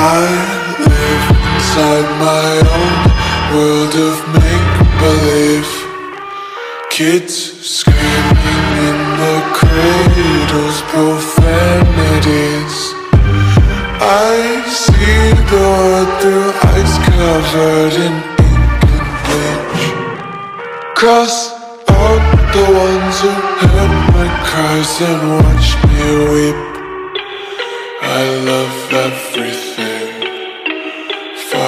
I live inside my own world of make-believe. Kids screaming in the cradles, profanities. I see the world through eyes covered in ink and bleach. Cross out the ones who heard my cries and watched me weep. I love everything.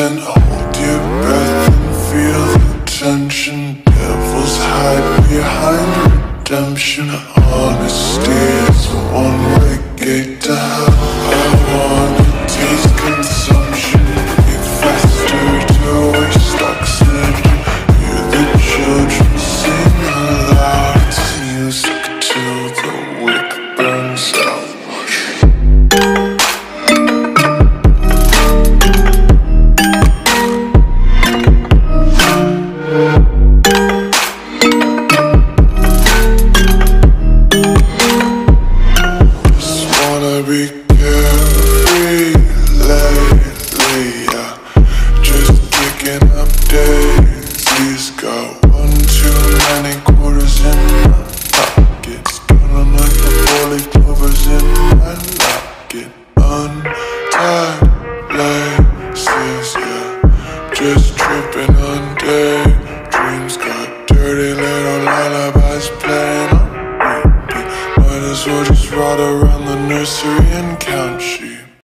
Hold your breath and feel the tension. Devils hide behind redemption. Honesty is a one-way gate to hell. I wanna taste consumption. Get faster to waste like slavery. Hear the children sing aloud. It's music till the wick burns out. Just tripping on day dreams, got dirty little lullabies playing on repeat. Might as well just ride around the nursery and count sheep.